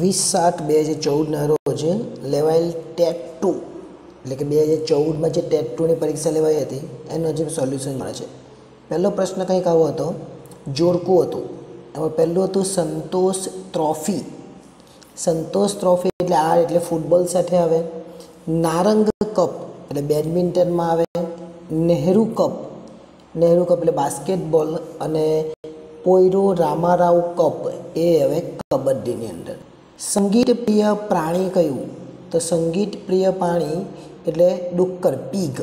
20-07-2014 ना रोज लेवायेल टेट 2 એટલે કે 2014 માં જે ટેટ 2 ની પરીક્ષા લેવાઈ હતી એનો જે સોલ્યુશન મળે છે। પહેલો પ્રશ્ન કંઈક આવો હતો, જોડકું હતું, એમાં પહેલું હતું સંતોષ ટ્રોફી। સંતોષ ટ્રોફી એટલે આર એટલે ફૂટબોલ સાથે આવે, નારંગ કપ એટલે બેડમિન્ટનમાં આવે, નહેરુ કપ, નહેરુ કપ એટલે બાસ્કેટબોલ, અને પોયરો રામારાવ કપ એ હવે કબડ્ડીની અંદર। સંગીત પ્રિય પ્રાણી કયું, તો સંગીત પ્રિય પ્રાણી એટલે ડુક્કર પીગ।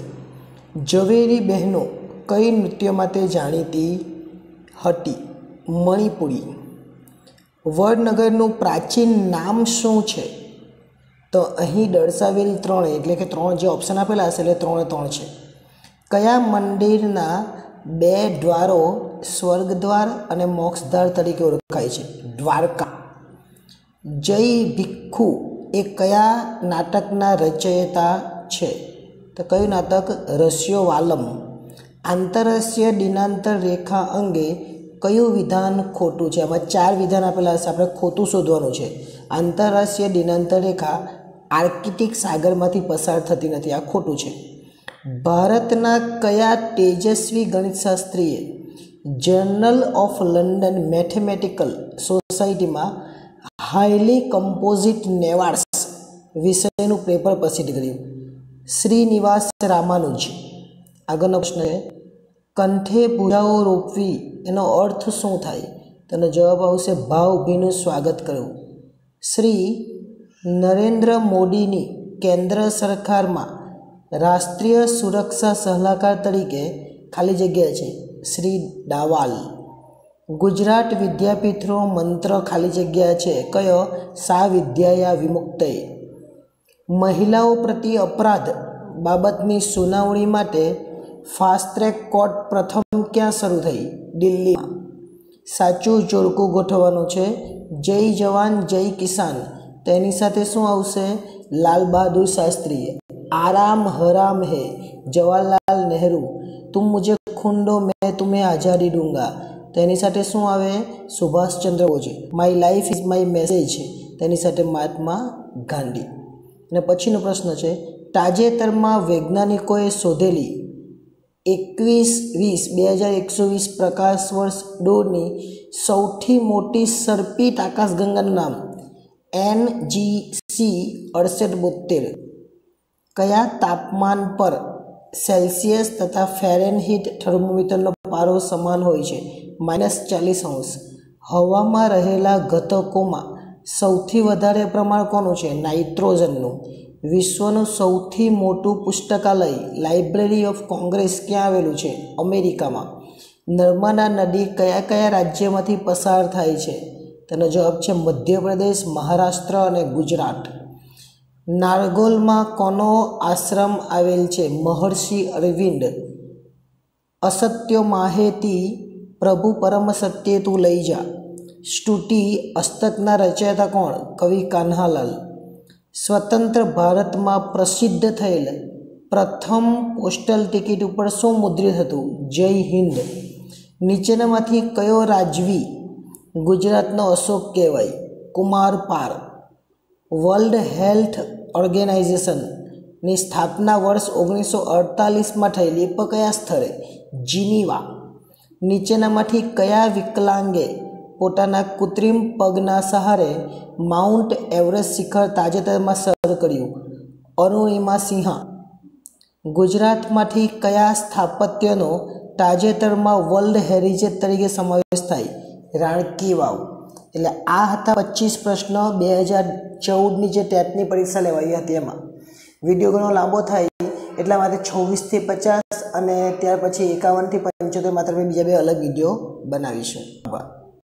ઝવેરી બહેનો કઈ નૃત્ય માટે જાણીતી હતી, મણિપુરી। વડનગરનું પ્રાચીન નામ શું છે, તો અહીં દર્શાવેલ 3 એટલે કે 3 જે ઓપ્શન આપેલા હશે એટલે 3 ને 3 છે। કયા મંદિરના 2 દ્વારો સ્વર્ગદ્વાર અને મોક્ષદ્વાર તરીકે ઓળખાય છે, દ્વારકા। જય ભિક્ષુ એ કયા નાટકના રચયિતા છે, તો કયું નાટક, રસ્યો વાલમ। આંતરરાષ્ટ્રીય દિનાંતર રેખા અંગે કયું વિધાન ખોટું છે, આમાં 4 વિધાન આપેલા હશે, આપણે ખોટું શોધવાનું છે। આંતરરાષ્ટ્રીય દિનાંતર રેખા આર્કિટિક સાગરમાંથી પસાર થતી નથી, આ ખોટું છે। ભારતના કયા તેજસ્વી ગણિતશાસ્ત્રીએ જર્નલ ઓફ લંડન મેથેમેટિકલ સોસાયટીમાં હાઈલી કમ્પોઝિટ નેવાર્સ વિષયનું પેપર પ્રસિદ્ધ કર્યું, શ્રીનિવાસ રામાનુજ। આગળનો પ્રશ્ન છે, કંઠે પૂજાઓ રોપવી એનો અર્થ શું થાય, તેનો જવાબ આવશે ભાવભીનું સ્વાગત કરવું। શ્રી નરેન્દ્ર મોદીની કેન્દ્ર સરકારમાં રાષ્ટ્રીય સુરક્ષા સલાહકાર તરીકે ખાલી જગ્યા છે, શ્રી દાવાલ। ગુજરાત વિદ્યાપીઠનો મંત્ર ખાલી જગ્યા છે કયો, સા વિદ્યાયા વિમુક્ત। મહિલાઓ પ્રત્યે અપરાધ બાબતની સુનાવણી માટે ફાસ્ટ ટ્રેક કોર્ટ પ્રથમ ક્યાં શરૂ થઈ, દિલ્હીમાં। સાચું જોડકું ગોઠવવાનું છે, જય જવાન જય કિસાન, તેની સાથે શું આવશે, લાલ બહાદુર શાસ્ત્રીએ। આરામ હરામ હે જવાહરલાલ નહેરુ, તુમ મુજે ખૂન દો મેં તુમ્હે આઝાદી દૂંગા, તેની સાથે શું આવે, સુભાષ ચંદ્ર બોઝે। My life is my message, તેની સાથે મહાત્મા ગાંધી। અને પછીનો પ્રશ્ન છે, તાજેતરમાં વૈજ્ઞાનિકોએ શોધેલી 21-20-2120 પ્રકાશ વર્ષ દોરની સૌથી મોટી સર્પિત આકાશગંગાનું નામ, NGC 6872। કયા તાપમાન પર સેલ્સિયસ તથા ફેરેનહીટ થર્મોમીટરનો પારો સમાન હોય છે, -40°। હવામાં રહેલા ઘટકોમાં સૌથી વધારે પ્રમાણ કોનું છે, નાઇટ્રોજનનું। વિશ્વનું સૌથી મોટું પુસ્તકાલય લાઇબ્રેરી ઓફ કોંગ્રેસ ક્યાં આવેલું છે, અમેરિકામાં। નર્મદા નદી કયા કયા રાજ્યમાંથી પસાર થાય છે, તેનો જવાબ છે મધ્યપ્રદેશ, મહારાષ્ટ્ર અને ગુજરાત। નારગોલમાં કોનો આશ્રમ આવેલ છે, મહર્ષિ અરવિંદ। અસત્ય માહેતી પ્રભુ પરમ સત્યે તું લઈ જા, સ્તુતિ અષ્ટકના રચયિતા કોણ, કવિ કાન્હાલાલ। સ્વતંત્ર ભારતમાં પ્રસિદ્ધ થયેલ પ્રથમ પોસ્ટલ ટિકિટ ઉપર શું મુદ્રિત હતું, જય હિન્દ। નીચેનામાંથી કયો રાજવી ગુજરાતનો અશોક કહેવાય, કુમાર પાર। વર્લ્ડ હેલ્થ ઓર્ગેનાઇઝેશનની સ્થાપના વર્ષ 1948માં થયેલી, પણ કયા સ્થળે, જીનીવા। નીચેનામાંથી કયા વિકલાંગે પોતાના કૃત્રિમ પગના સહારે માઉન્ટ એવરેસ્ટ શિખર તાજેતરમાં સર કર્યું, અરુણિમા સિંહા। ગુજરાતમાંથી કયા સ્થાપત્યનો તાજેતરમાં વર્લ્ડ હેરિટેજ તરીકે સમાવેશ થાય, રાણકી વાવ। એટલે આ હતા 25 પ્રશ્નો 2014ની જે ટેટની પરીક્ષા લેવાઈ હતી એમાં। વિડીયો ઘણો લાંબો થાય એટલા માટે 26 થી 50 અને ત્યાર પછી 51 થી 75 માત્ર બીજા 2 અલગ વિડીયો બનાવીશું।